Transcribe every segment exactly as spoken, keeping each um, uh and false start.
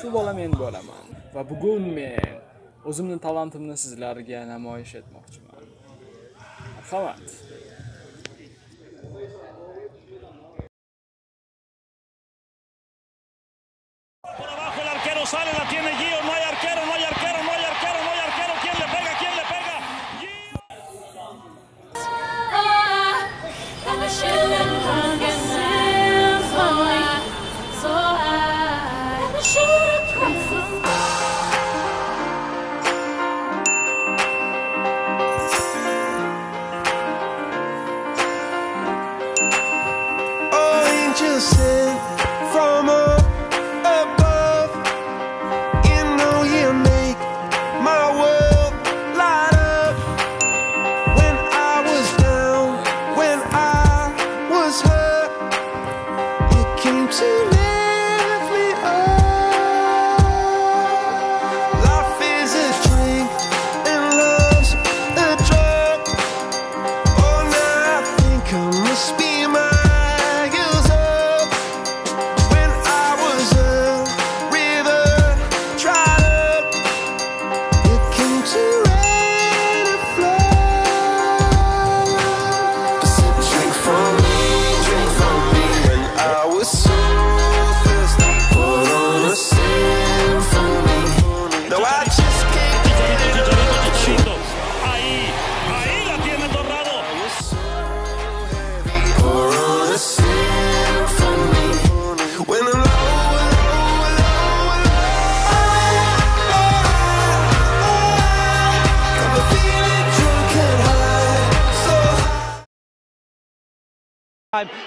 Subola men bo'laman va bugun men o'zimning talantimni sizlarga namoyish etmoqchiman. Marhamat.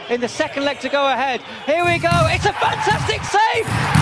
In the second leg to go ahead. Here we go. It's a fantastic save.